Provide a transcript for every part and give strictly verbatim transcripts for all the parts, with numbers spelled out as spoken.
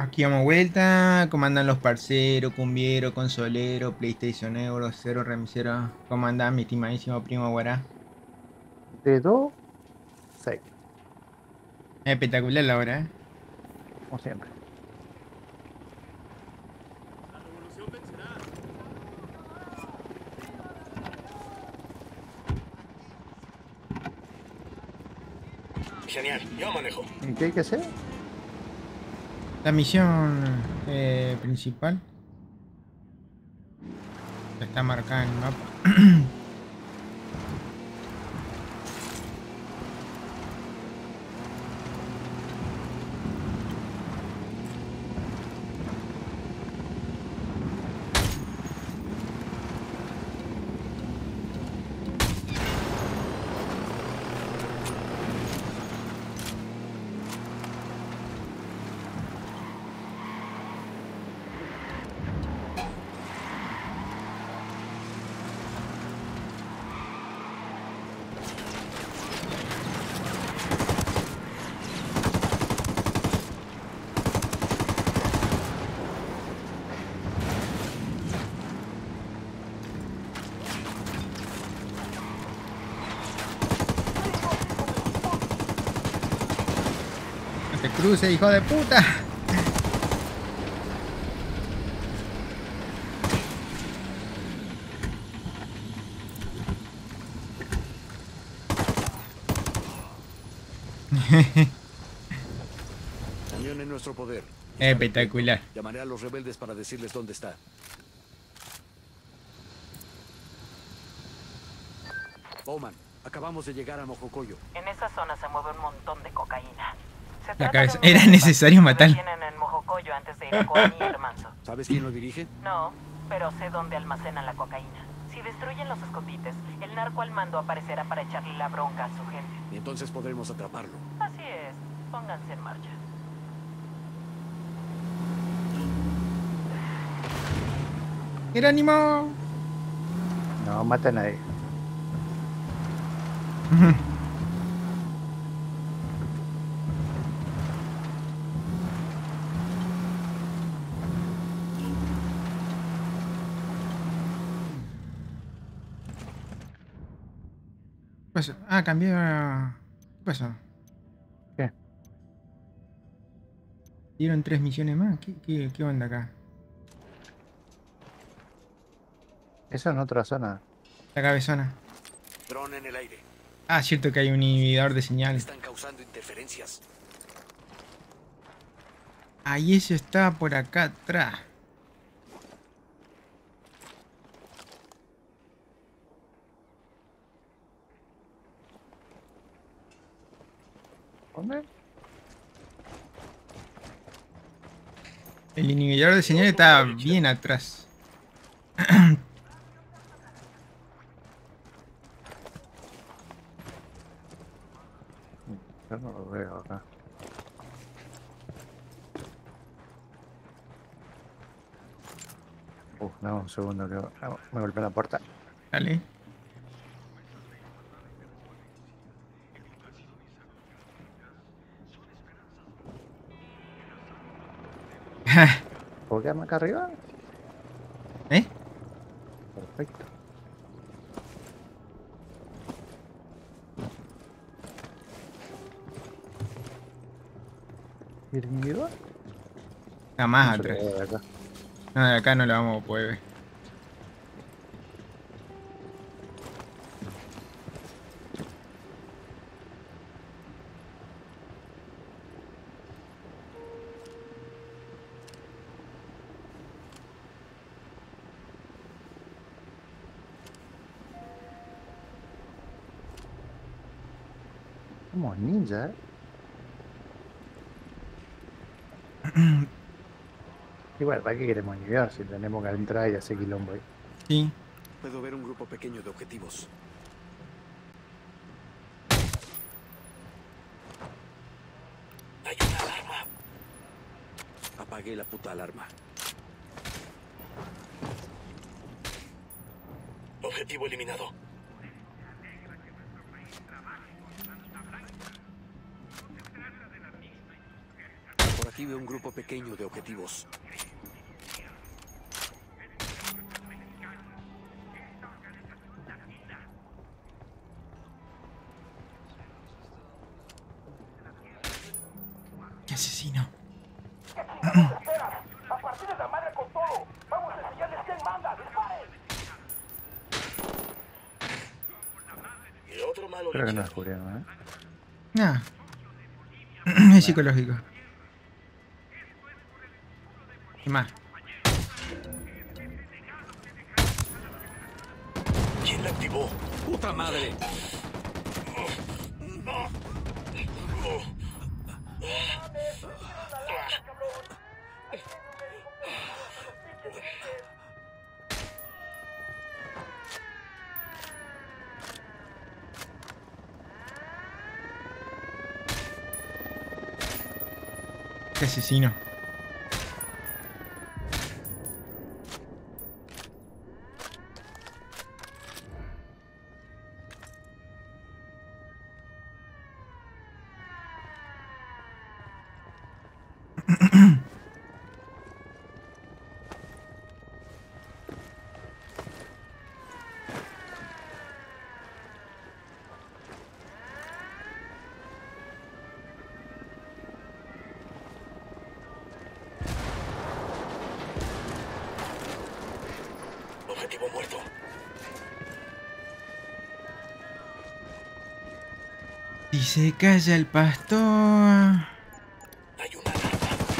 Aquí vamos vuelta, ¿cómo andan los parceros, cumbieros, consolero, PlayStation Euro, cero remisero? ¿Cómo andan mi estimadísimo primo Guará? De todo, seis. Es espectacular la hora, ¿eh? Como siempre. Genial, yo manejo. ¿En qué hay que hacer? La misión eh, principal está marcada en el mapa. Cruce, hijo de puta. Cañón en nuestro poder. Espectacular. Llamaré a los rebeldes para decirles dónde está. Bowman, acabamos de llegar a Mojocoyo. En esa zona se mueve un montón de cocaína. La cabeza. Era necesario matarlo. ¿Sabes quién lo dirige? No, pero sé dónde almacenan la cocaína. Si destruyen los escondites, el narco al mando aparecerá para echarle la bronca a su gente. Y entonces podremos atraparlo. Así es. Pónganse en marcha. ¡Ánimo! No, mata a nadie. Ah, cambié. ¿Qué pasó? ¿Qué? Dieron tres misiones más. ¿Qué, qué, qué onda acá? Eso en otra zona. La cabezona. Dron en el aire. Ah, cierto que hay un inhibidor de señales. Están causando interferencias. Ahí eso está por acá atrás. El inhibidor de señal está bien atrás. Yo no lo veo acá. Uf, no, un segundo que no, me golpeé la puerta. Dale. ¿Puedo quedarme acá arriba? ¿Eh? Perfecto. ¿Y el inhibidor? Nada más atrás. No, de acá no lo vamos a poder ver. Como ninja, ¿eh? Igual, ¿para qué queremos inhibir si tenemos que entrar y hacer quilombo ahí? Sí. Puedo ver un grupo pequeño de objetivos. Hay una alarma. Apagué la puta alarma. Objetivo eliminado. active un grupo pequeño de objetivos. ¡Qué asesino! Creo que no es coreano, ¿eh? Ah. Es psicológico. ¿Qué más? ¿Quién la activó? ¡Puta madre! ¡Qué asesino! Objetivo muerto. Si se calla el pastor. Hay una alarma.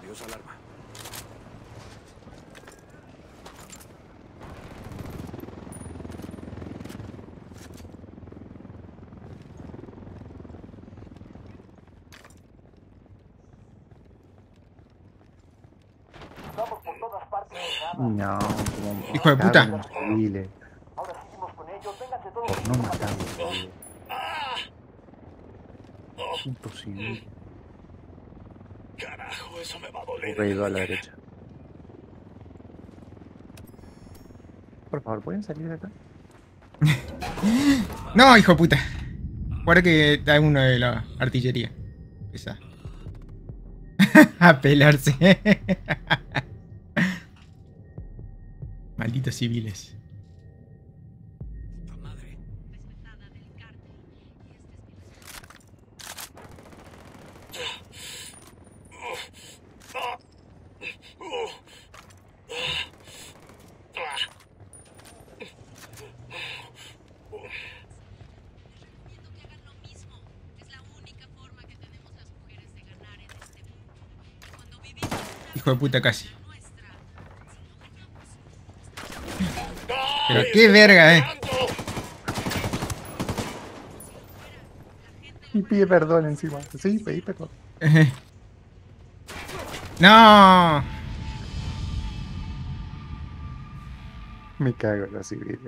Adiós, alarma. No, hijo de puta. Ahora seguimos con ellos, vénganse todos. No me cago. Puto civil. Carajo, eso me va a doler. He ido a la derecha. Por favor, ¿pueden salir de acá? No, hijo de puta. Ahora que hay uno de la artillería. Esa. A pelarse. Malditos civiles. Hijo de puta, casi. Pero qué verga, eh. Y pide perdón encima. Sí, pedí perdón. No. Me cago en los civiles.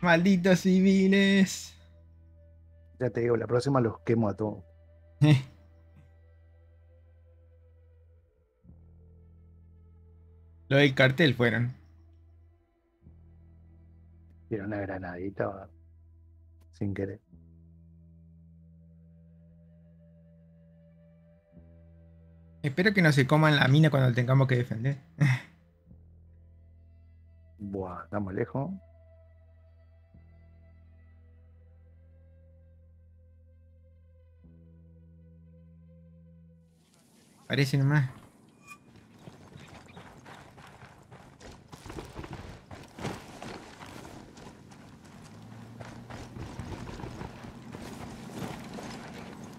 Malditos civiles. Ya te digo, la próxima los quemo a todos. Lo del cartel fueron. Era una granadita sin querer. Espero que no se coman la mina cuando tengamos que defender. Buah, estamos lejos. Parece nomás.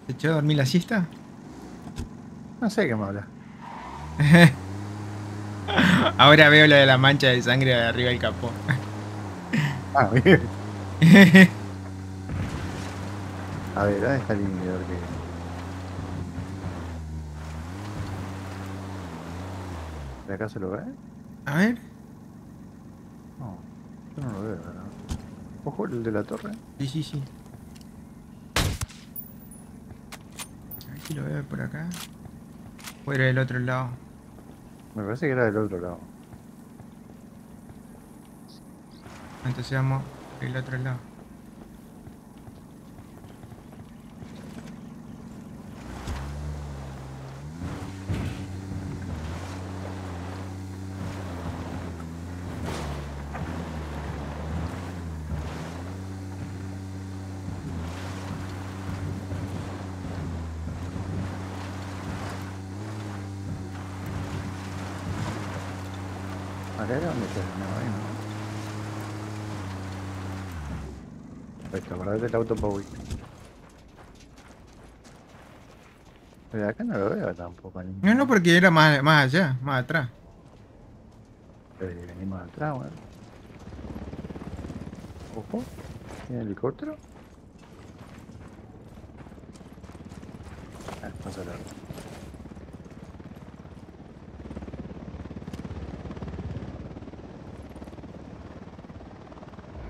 ¿Te echó a dormir la siesta? No sé qué me habla. Ahora veo la de la mancha de sangre de arriba del capó. Ah, bien. A ver, ¿dónde está el inhibidor que...? ¿De acá se lo ve? A ver. No, yo no lo veo, ¿verdad? Ojo, el de la torre. Sí, sí, sí. A ver si lo veo por acá. O era del otro lado. Me parece que era del otro lado. Entonces vamos del otro lado. A ver, ¿dónde terminaba? Pues acordate del auto Bowie. Pero acá no lo veo tampoco. Ni... No, no, porque era más, más allá, más atrás. Pero si venimos atrás, bueno. Ojo, ¿tiene helicóptero? Ah, pasa la otra.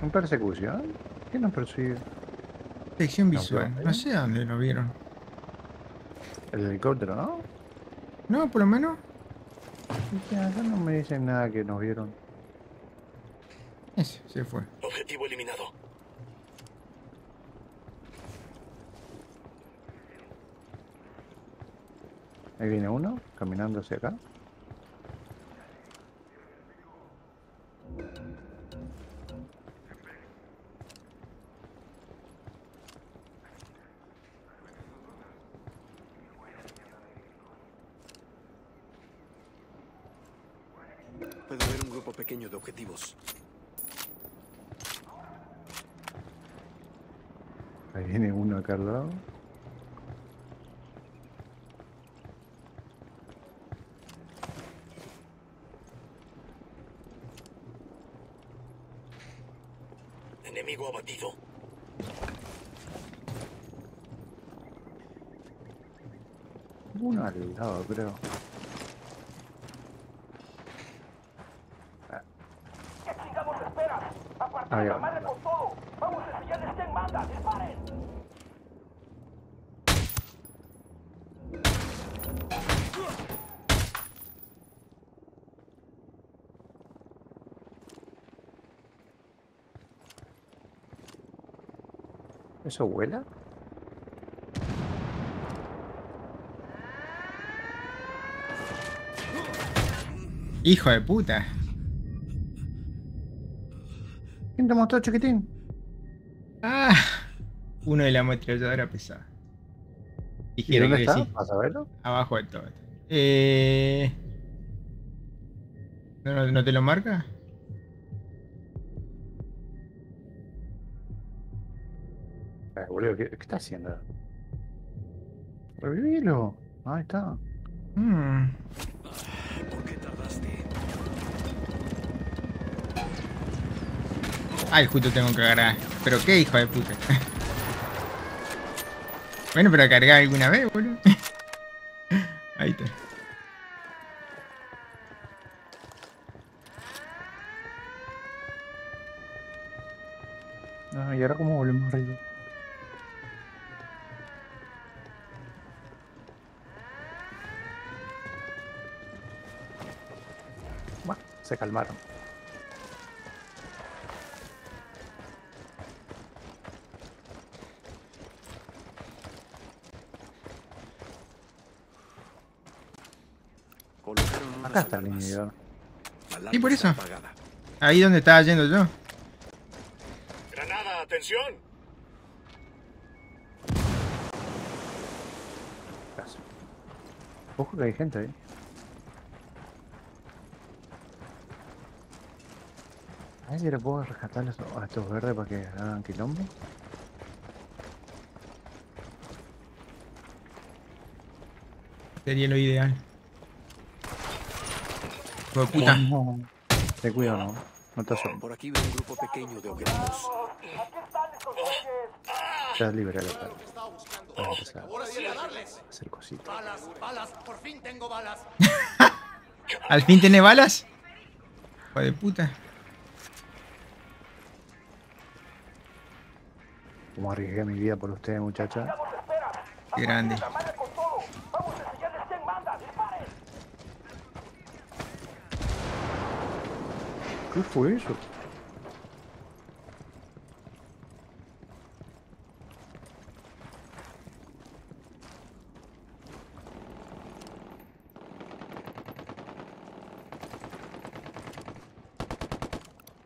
¿Un persecución? ¿Quién nos persigue? Detección visual. No sé dónde lo vieron. El helicóptero, ¿no? No, por lo menos. Acá no me dicen nada que nos vieron. Ese, se fue. Objetivo eliminado. Ahí viene uno, caminando hacia acá. Puedo ver un grupo pequeño de objetivos. Ahí viene uno acá al lado. Enemigo abatido. Uno al lado, creo. Ahí va. Vamos a enseñarles quién manda, disparen. ¿Eso vuela? Hijo de puta. ¿Quién te mostró, chiquitín? Ah, uno de la ametralladora pesada. Dijeron. ¿Y dónde está? Sí. ¿Vas a verlo? Abajo de todo. Eh... ¿No, no, ¿No te lo marca? Ay, boludo, ¿qué, qué está haciendo? Revivilo. Ahí está. Mm. ¿Por qué tardaste? Ay, justo tengo que agarrar. Pero qué hijo de puta. Bueno, pero cargar alguna vez, boludo. Ahí está. Ah, ¿y ahora cómo volvemos arriba? Bueno, se calmaron. Acá está el inhibidor. Y por eso. Ahí donde estaba yendo yo. Granada, atención. Ojo que hay gente ahí. A ver si le puedo rescatar a estos verdes para que hagan quilombo. Sería lo ideal. Pero puta. No, no. Te cuido, no. No te asustes. Por aquí veo un grupo pequeño de objetivos. Estás libre, Alejandro. Vamos a empezar. A hacer cositas. Balas, balas, por fin tengo balas. ¿Al fin tiene balas? Hijo de puta. Como arriesgué mi vida por ustedes, muchachas. Qué grande. ¿Qué fue eso?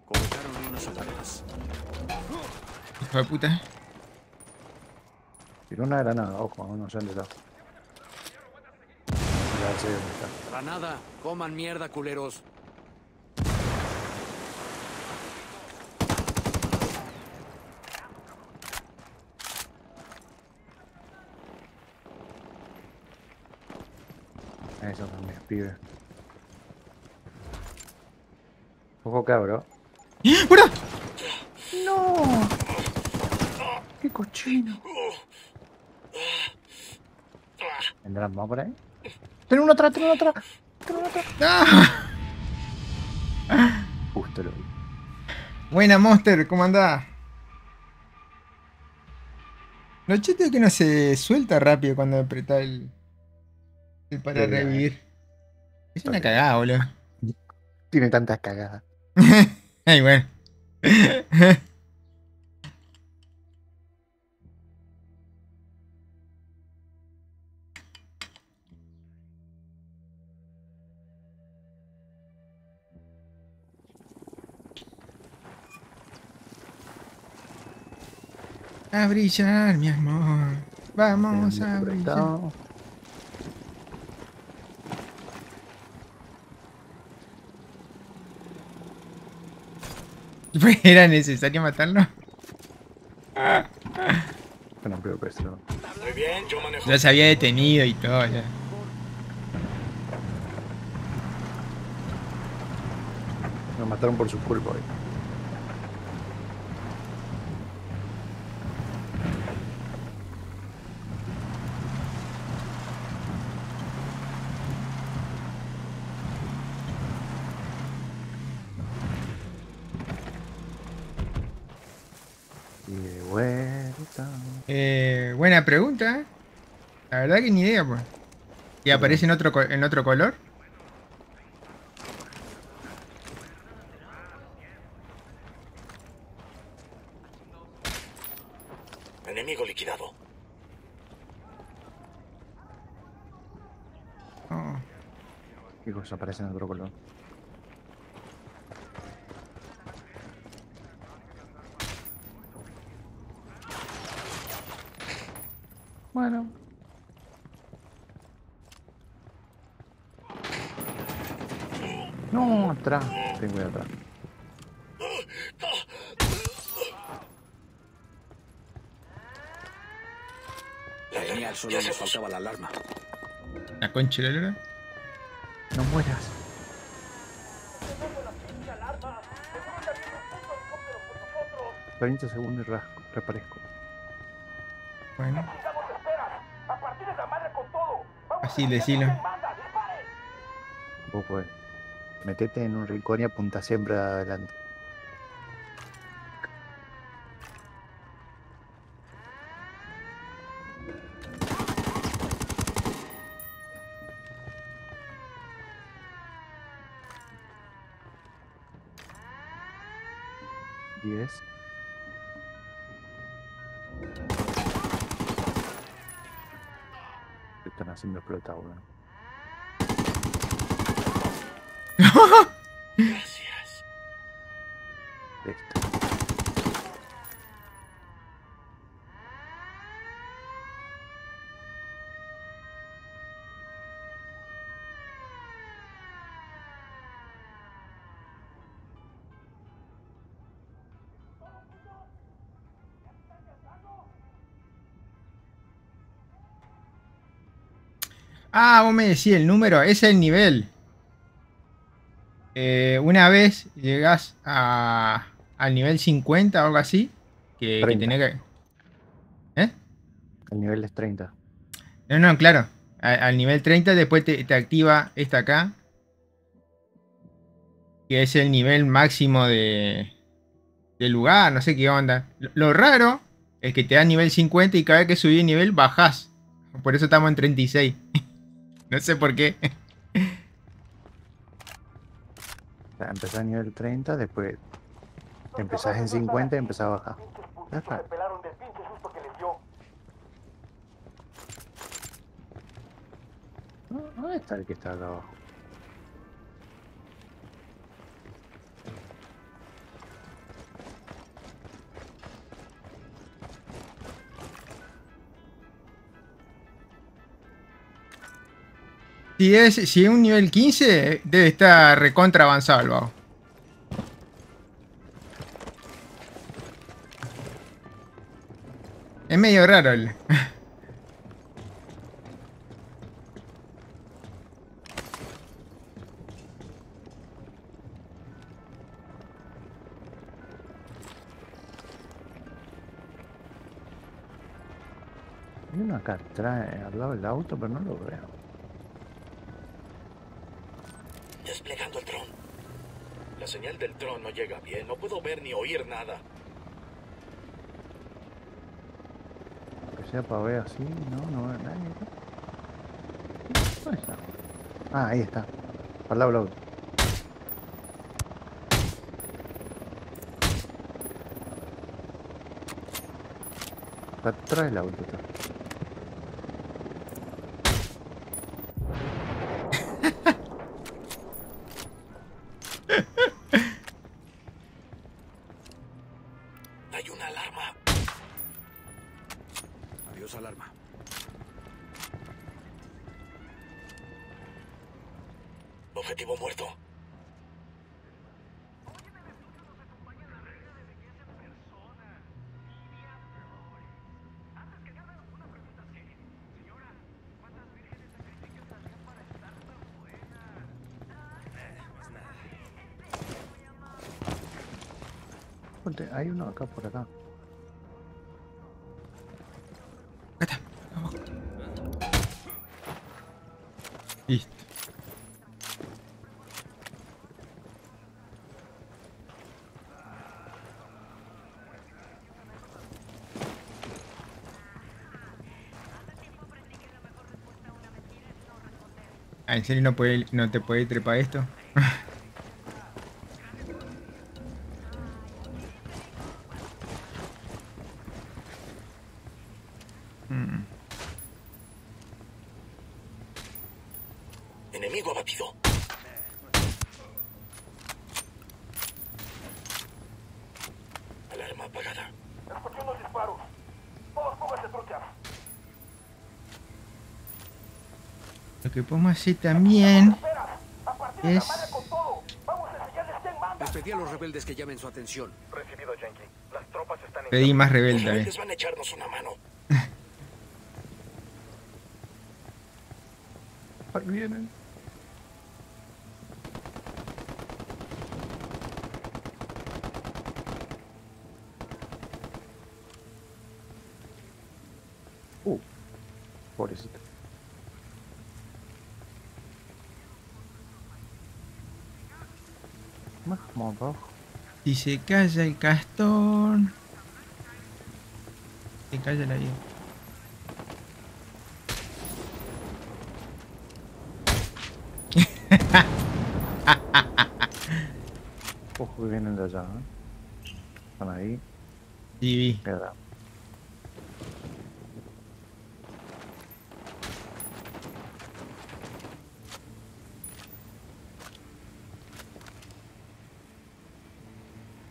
Colocaron unas granadas. Hijo de puta. Tiró una granada, ojo, aún no se han detado. Granada, coman mierda, culeros. Eso también, pibes. Ojo cabro. ¡Eh! ¡Para! ¡No! ¡Qué cochino! ¿Vendrán más por ahí? ¡Ten uno atrás! ¡Ten uno atrás! ¡Ten uno atrás! ¡Ah! Justo lo vi. Buena, Monster, ¿cómo andás? Lo chido es que no se suelta rápido cuando apretás el... el para eh, revivir. Es una cagada, boludo. Tiene tantas cagadas. Ay, bueno. A brillar, mi amor. Vamos a brillar. ¿Era necesario matarlo? Bueno, creo que eso. Ya se había detenido y todo, ya. Lo mataron por su culpa, eh. Pregunta, la verdad que ni idea, pues. ¿Y aparece en otro, en otro color? Enemigo liquidado. Oh. ¿Qué cosa aparece en otro color? Bueno. No, atrás. Tengo que ir atrás. Genial, solo me faltaba la alarma. La concha de la luna. No mueras. treinta segundos y rasco, reaparezco. Bueno. Así, decilo. Vos podés. Metete en un rincón y apunta siempre adelante. diez. Están haciendo explotar, weón. Gracias. Listo. Ah, vos me decís el número, es el nivel. Eh, una vez llegás a, al nivel cincuenta o algo así, que, que tenés que... ¿Eh? El nivel es treinta. No, no, claro. A, al nivel treinta después te, te activa esta acá. Que es el nivel máximo de, de lugar, no sé qué onda. Lo, lo raro es que te da nivel cincuenta y cada vez que subís nivel bajás. Por eso estamos en treinta y seis. No sé por qué. O sea, empezás a nivel treinta, después empezás en cincuenta y empezás a bajar. Ya está. ¿Dónde está el que está acá abajo? Si es, si es un nivel quince, debe estar recontra avanzado el vago. Es medio raro el... Hay uno acá atrás, al lado del auto, pero no lo veo. Desplegando el dron. La señal del dron no llega bien. No puedo ver ni oír nada. Que sea para ver así. No, no veo nadie. ¿Dónde está? Ah, ahí está. Al lado del auto. Atrás del auto. Hay una alarma. Adiós, alarma. Objetivo muerto. Hay uno acá por acá. Acá está. Vamos. Listo. Ah, ¿en serio no, puede, no te puede trepar esto? Lo que podemos hacer también es... Pedí a los rebeldes que llamen su atención. Recibido, Yankee. Las tropas están en... Pedí más rebeldes. Los rebeldes van a echarnos una mano. Ahí vienen. Uh, pobrecito. Y se calla el castor. Se calla la vida. Ojo que vienen de allá, ¿eh? Están ahí. Sí, vi. Queda.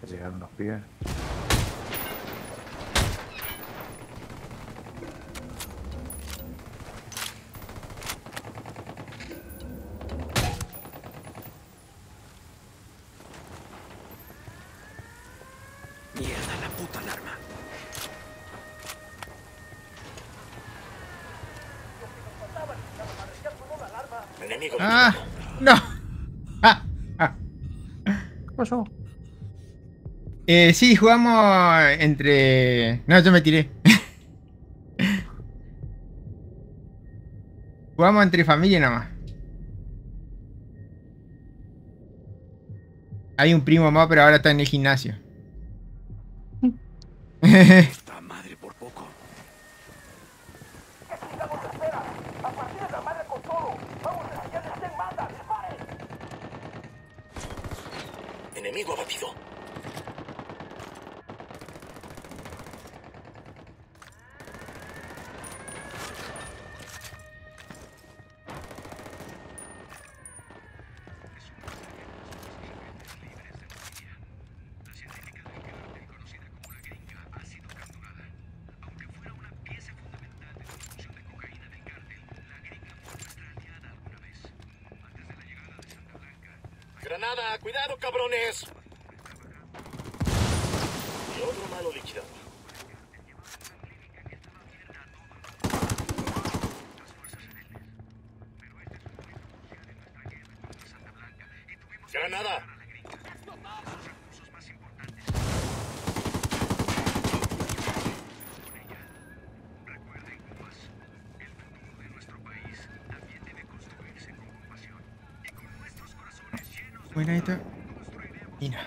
Llegaron los pies. Mierda, la puta alarma. Enemigo. Ah, no. Ah, ah. ¿Qué pasó? Eh, sí, jugamos entre... No, yo me tiré. Jugamos entre familia nada más. Hay un primo más, pero ahora está en el gimnasio. Esta madre por poco. Enemigo abatido. Granada, cuidado, cabrones. Y otro malo liquidado. Granada. buena esta. Mira.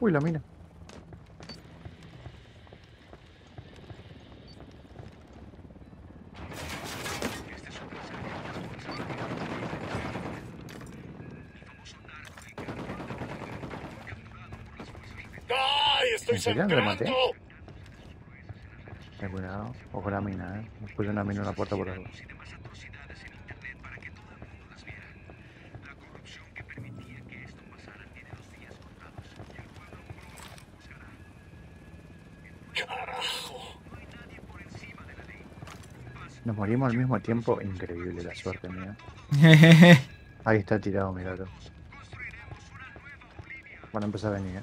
Uy, la mina. ¿En serio? ¿Me maté? Ten cuidado, ojo la mina, eh. Me puse una mina en la puerta por algo. Carajo. Nos morimos al mismo tiempo, increíble la suerte mía. Ahí está tirado, mi gato. Van a empezar a venir, eh.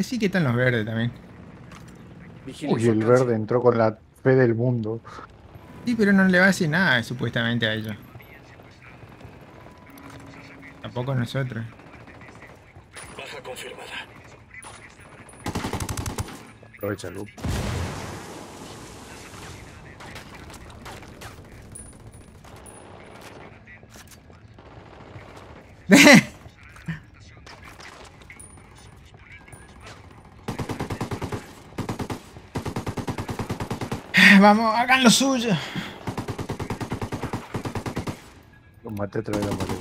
Sí que están los verdes también. Uy, el verde entró con la fe del mundo. Sí, pero no le va a hacer nada supuestamente a ellos. Tampoco a nosotros. Baja confirmada. Aprovecha el loop. Vamos, hagan lo suyo. Lo maté otra vez la pared.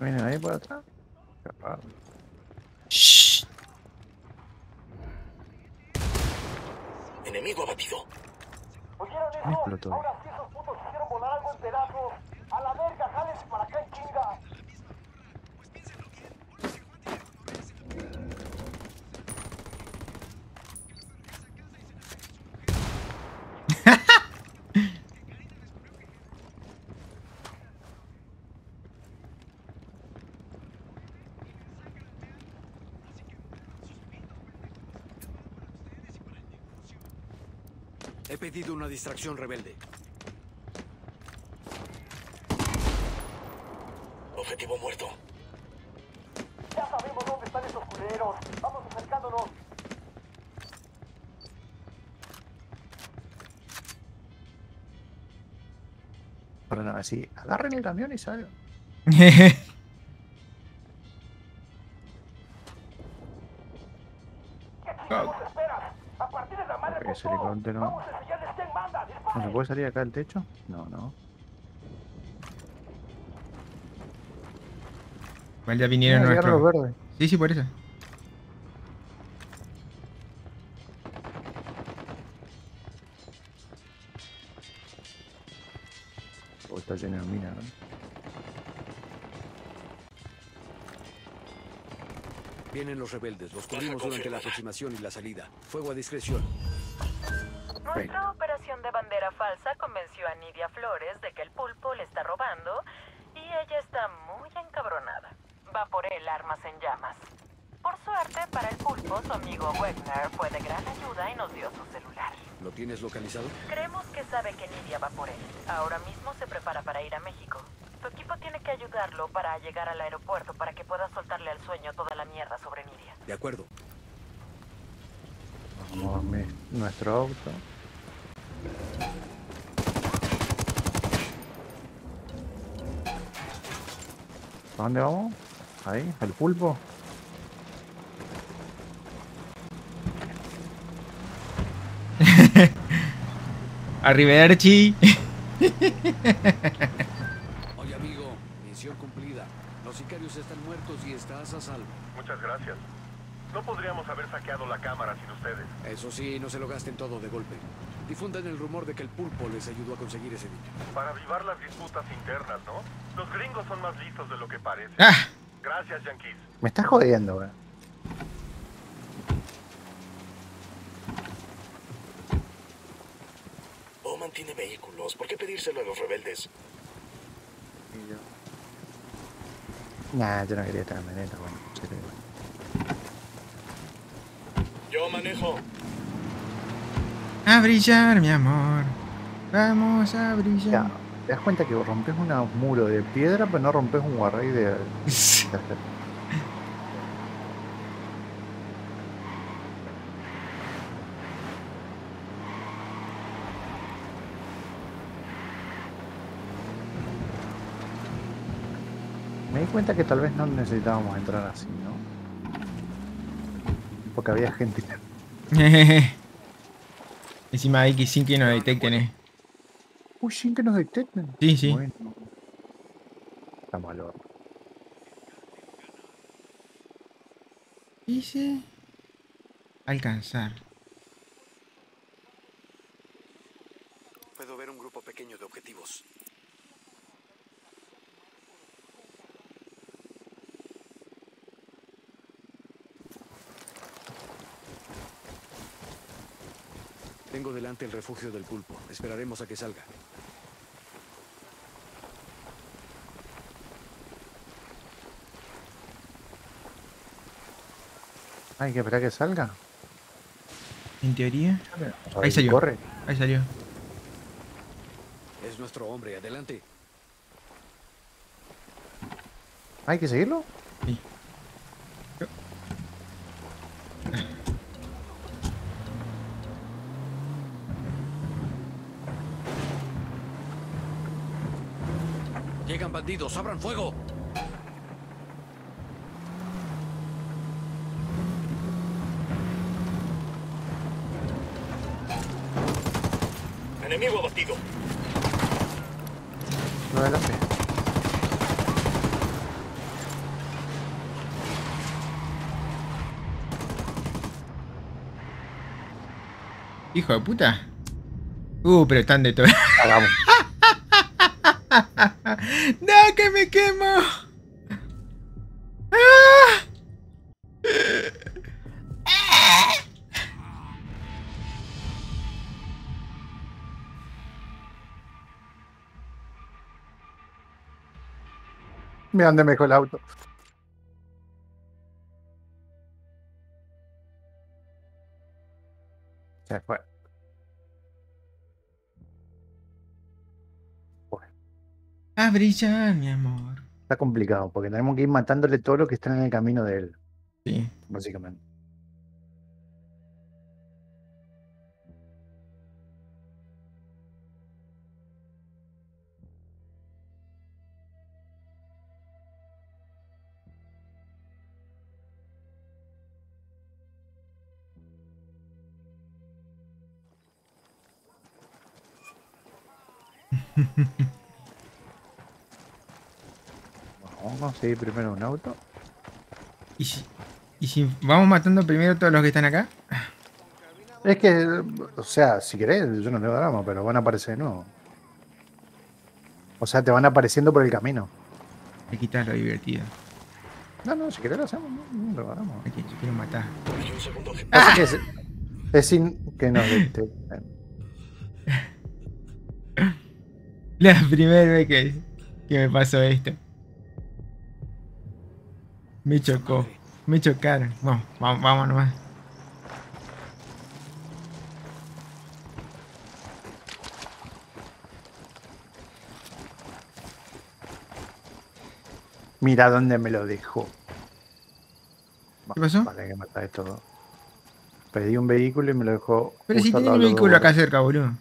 ¿Viene ahí por atrás? Shh. Enemigo abatido. Me explotó. Ahora sí esos putos hicieron volar algo en pedazos. A la verga, jálense para acá y chinga. He pedido una distracción rebelde. Objetivo muerto. Ya sabemos dónde están esos culeros. Vamos acercándonos. Pero nada, sí, agarren el camión y salgan. El helicóptero. ¿No se puede salir acá del techo? No, no. Igual ya vinieron nuestros verdes. Sí, sí, por eso. Oh, está lleno de minas, ¿no? Vienen los rebeldes, los cubrimos durante la aproximación y la salida. Fuego a discreción. Nuestra operación de bandera falsa convenció a Nidia Flores de que el pulpo le está robando y ella está muy encabronada. Va por él, armas en llamas. Por suerte, para el pulpo, su amigo Wegner fue de gran ayuda y nos dio su celular. ¿Lo tienes localizado? Creemos que sabe que Nidia va por él. Ahora mismo se prepara para ir a México. Tu equipo tiene que ayudarlo para llegar al aeropuerto para que pueda soltarle al sueño toda la mierda sobre Nidia. De acuerdo. Vamos, mi, nuestro auto. ¿A dónde vamos? Ahí, al pulpo. Arrivederci. Oye, amigo, misión cumplida. Los sicarios están muertos y estás a salvo. Muchas gracias. No podríamos haber saqueado la cámara sin ustedes. Eso sí, no se lo gasten todo de golpe. difundan el rumor de que el pulpo les ayudó a conseguir ese niño. Para avivar las disputas internas, ¿no? Los gringos son más listos de lo que parece. Ah. Gracias, Yankees. Me estás jodiendo, güey. Oman tiene vehículos. ¿Por qué pedírselo a los rebeldes? Y yo... Nah, yo no quería estar en maneta, güey. Yo manejo. A brillar, mi amor. Vamos a brillar. Ya, te das cuenta que rompes un muro de piedra, pero no rompes un guarrey de... Me di cuenta que tal vez no necesitábamos entrar así, ¿no? Porque había gente... Encima hay que sin que nos detecten, eh. Uy, sin que nos detecten. Sí, sí. Bueno. Estamos al horno. Dice... alcanzar. Puedo ver un grupo pequeño de objetivos. Tengo delante el refugio del pulpo. Esperaremos a que salga. Hay que esperar a que salga. En teoría. Ahí, Ahí salió. Corre. Ahí salió. Es nuestro hombre. Adelante. ¿Hay que seguirlo? Sí. Llegan bandidos, abran fuego. Enemigo abatido. No, adelante. Hijo de puta. Uh, pero están de todo. Hagamos. ¡No, que me quemo! ¡Ah! ¡Ah! Me ande mejor el auto. Se fue. A brillar, mi amor. Está complicado, porque tenemos que ir matándole todo lo que está en el camino de él. Sí. Básicamente. Vamos a seguir primero un auto. ¿Y si, ¿Y si vamos matando primero todos los que están acá? Es que, o sea, si querés, yo no tengo drama, pero van a aparecer de nuevo. O sea, te van apareciendo por el camino. Le quitas lo divertido. No, no, si querés lo hacemos, no, no lo hagamos. Aquí, yo quiero matar. ¡Ah! Es, es sin que nos detecten. La primera vez que, que me pasó esto. Me chocó, me chocaron. Vamos, vamos, vamos nomás. Mira dónde me lo dejó. ¿Qué pasó? Para que mata esto. Pedí un vehículo y me lo dejó. Pero si tiene un vehículo acá cerca, boludo.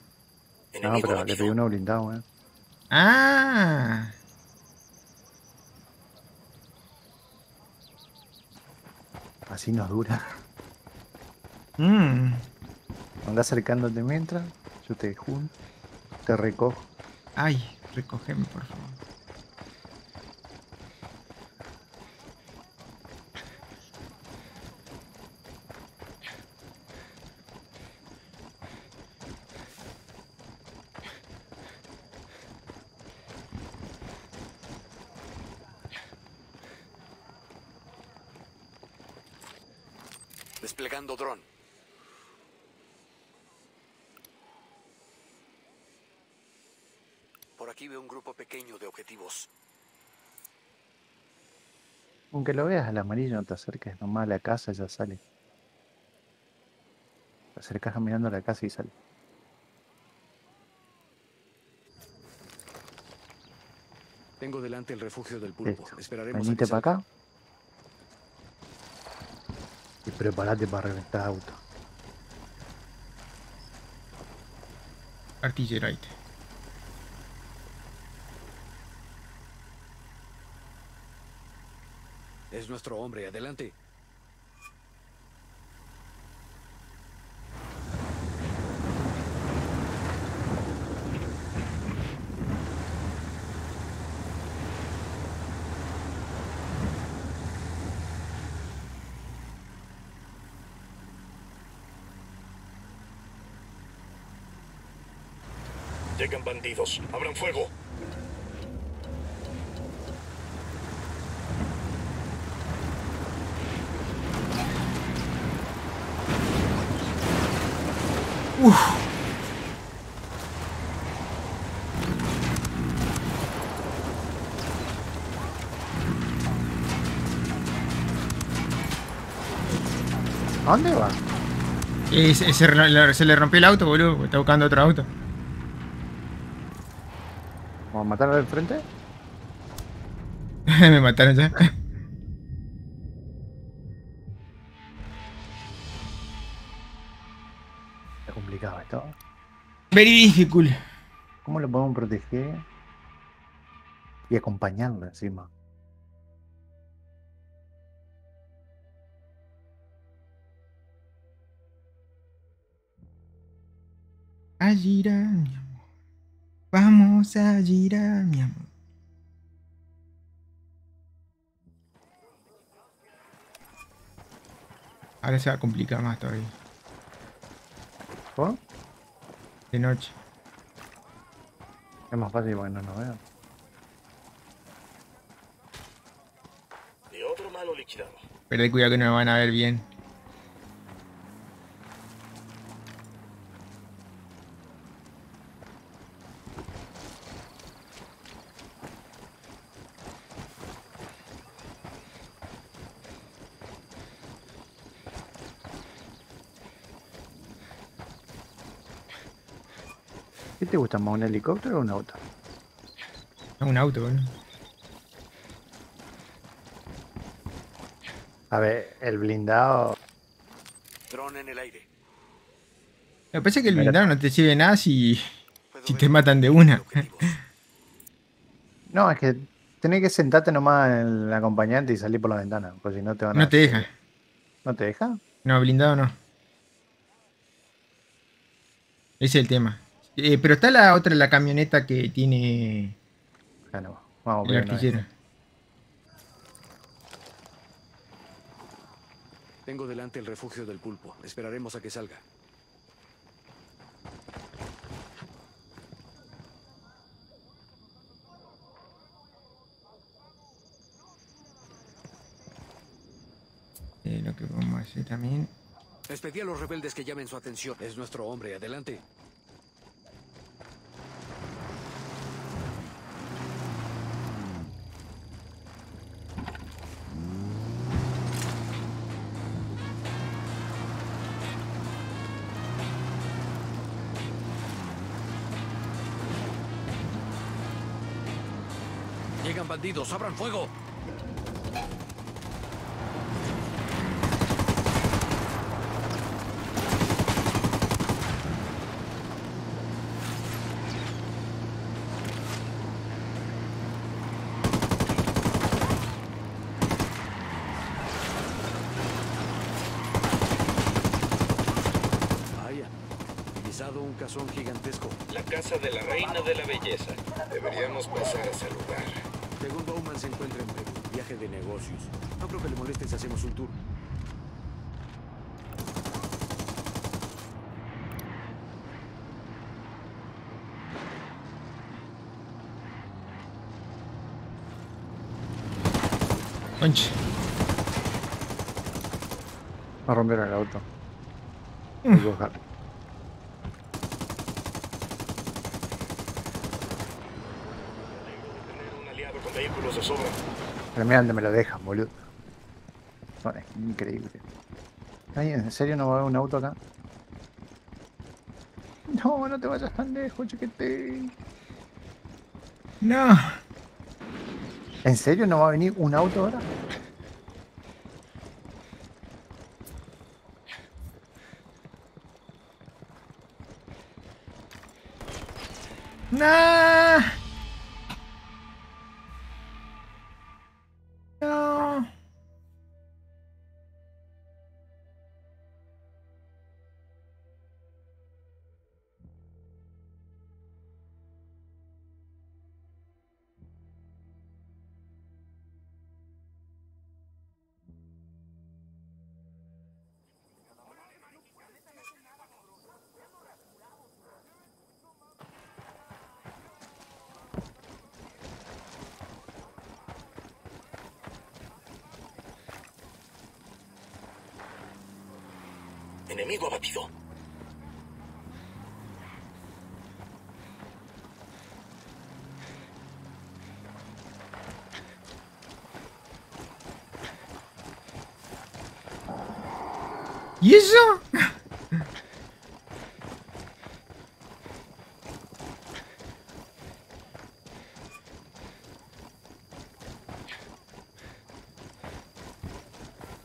No, pero le pedí uno blindado, eh. Ah. Así nos dura. Mm. Anda acercándote mientras, yo te junto, te recojo. Ay, recógeme por favor. Desplegando dron. Por aquí veo un grupo pequeño de objetivos. Aunque lo veas al amarillo, no te acerques nomás a la casa, ya sale. Te acercas caminando a la casa y sale. Tengo delante el refugio del pulpo. Esto. Esperaremos. Venite para acá. Y prepárate para reventar auto. Artillerite. Es nuestro hombre, adelante. Llegan bandidos. ¡Abran fuego! Uf. ¿A dónde va? Eh, se, se, le, se le rompió el auto, boludo. Está buscando otro auto. ¿Vamos a matarlo del frente? Me mataron ya. Está complicado esto. Very difficult. ¿Cómo lo podemos proteger? Y acompañarlo encima. A girar. Vamos a girar, mi amor. Ahora se va a complicar más todavía. ¿Por? De noche. Es más fácil porque no nos vean. De otro malo liquidado. Pero hay cuidado que no me van a ver bien. ¿Te gusta más, un helicóptero o un auto? Un auto, bueno. A ver, el blindado. Dron en el aire. Me parece que el blindado no te sirve nada si, si te matan de una. No, es que tenés que sentarte nomás en el acompañante y salir por la ventana, porque si no te van a... No te deja. ¿No te deja? No, blindado no. Ese es el tema. Eh, pero está la otra, la camioneta que tiene... Ah, no. Vamos, el artillero. No tengo delante el refugio del pulpo. Esperaremos a que salga. Eh, lo que vamos a hacer también... Les pedí a los rebeldes que llamen su atención. Es nuestro hombre. Adelante. Llegan bandidos, abran fuego. Vaya, utilizado un cazón gigantesco. La casa de la reina de la belleza. Deberíamos pasar a ese lugar. Según Bowman se encuentra en Perú, viaje de negocios. No creo que le molestes si hacemos un tour. Punch. No rompieron el auto. Voy a bajar. Pero mirá dónde me lo dejan, boludo. No, es increíble. Ay, ¿en serio no va a haber un auto acá? No, no te vayas tan lejos, chiquete. No. ¿En serio no va a venir un auto ahora? No. No. Enemigo abatido. ¿Y eso?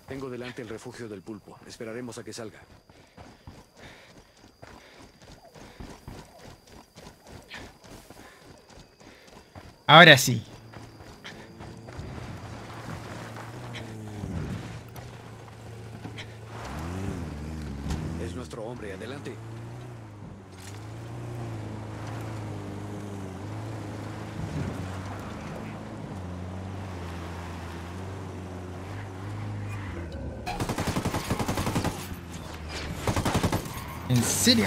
Tengo delante el refugio del pulpo. Esperaremos a que salga. Ahora sí. Es nuestro hombre, adelante. ¿En serio?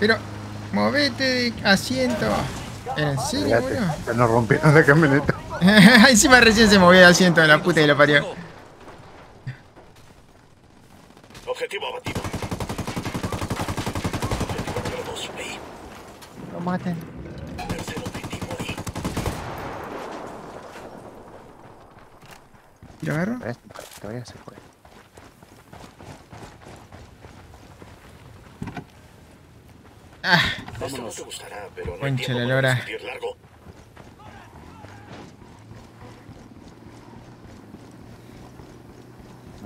Pero, movete de asiento. ¿En serio, boludo? Nos rompieron la camioneta. Encima recién se movió el asiento de la puta y lo parió. Objetivo abatido. Lo maten. ¿Y lo agarro? Todavía se fue. Ah, concha la lora.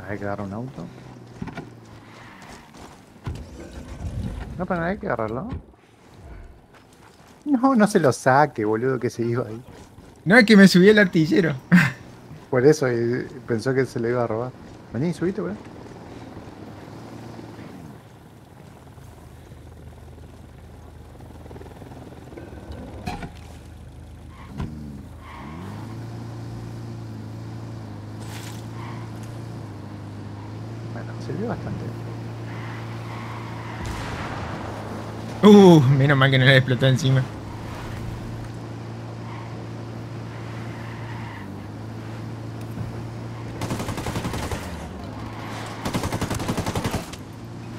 Hay que agarrar un auto. No, pero no hay que agarrarlo. No, no se lo saque, boludo, que se iba ahí. No, es que me subí el artillero. Por eso eh, pensó que se lo iba a robar. Vení, subite, boludo. Uh, menos mal que no le explotó encima.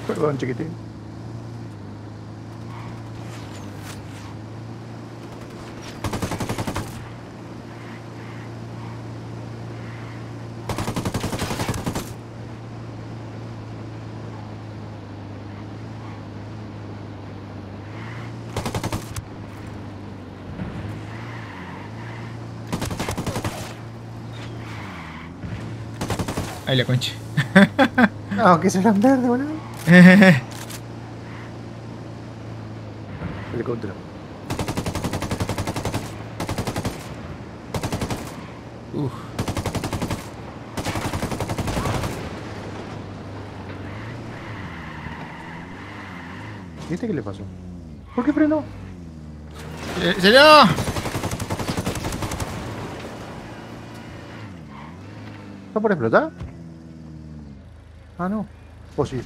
Perdón, chiquitín. Ay, la concha. No, que se van verde, boludo. Helicóptero. Uff. ¿Y este qué le pasó? ¿Por qué frenó? ¡Señor! ¿Está por explotar? Ah, no. Pues sí.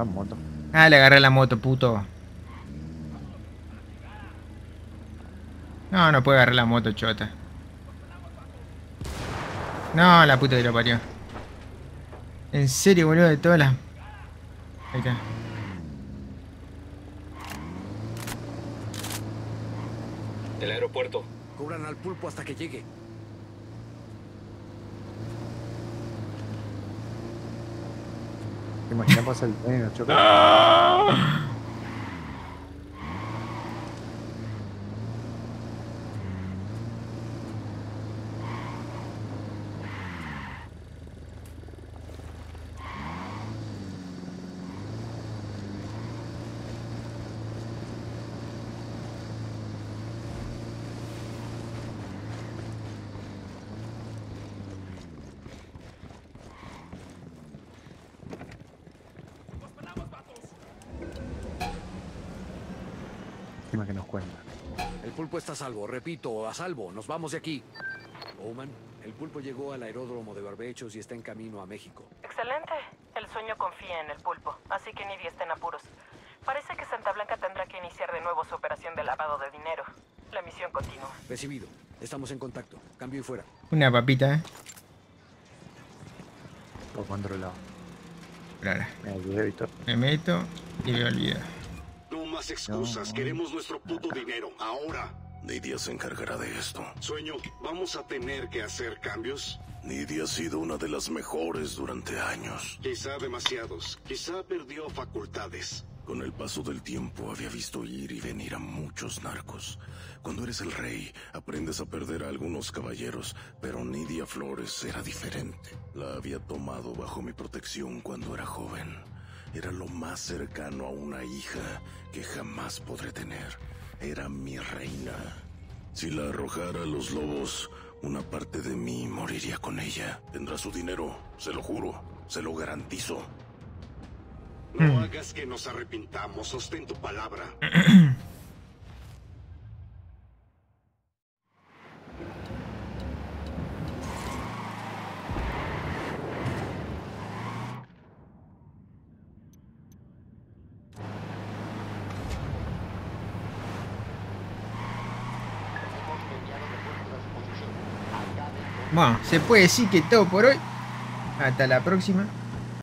la moto. Ah, le agarré la moto, puto. No, no puedo agarrar la moto, chota. No, la puta que lo parió. En serio, boludo, de todas las... Ahí está. Del aeropuerto. Cubran al pulpo hasta que llegue. ¿Te imaginas pasar el tren y nos choca? ¡Ah! Que nos cuenta. El pulpo está a salvo, repito, a salvo. Nos vamos de aquí. Oman, el pulpo llegó al aeródromo de Barbechos y está en camino a México. Excelente. El sueño confía en el pulpo, así que Nidia está en apuros. Parece que Santa Blanca tendrá que iniciar de nuevo su operación de lavado de dinero. La misión continúa. Recibido. Estamos en contacto. Cambio y fuera. Una papita, ¿eh? Por controlado. Claro. Me meto y me olvido. Excusas, no, no. Queremos nuestro puto dinero, ahora. Nidia se encargará de esto. Sueño, ¿vamos a tener que hacer cambios? Nidia ha sido una de las mejores durante años. Quizá demasiados, quizá perdió facultades. Con el paso del tiempo había visto ir y venir a muchos narcos. Cuando eres el rey, aprendes a perder a algunos caballeros, pero Nidia Flores era diferente. La había tomado bajo mi protección cuando era joven. Era lo más cercano a una hija que jamás podré tener. Era mi reina. Si la arrojara a los lobos, una parte de mí moriría con ella. Tendrá su dinero, se lo juro, se lo garantizo. No hagas que nos arrepintamos, sostén tu palabra. Bueno, se puede decir que todo por hoy. Hasta la próxima.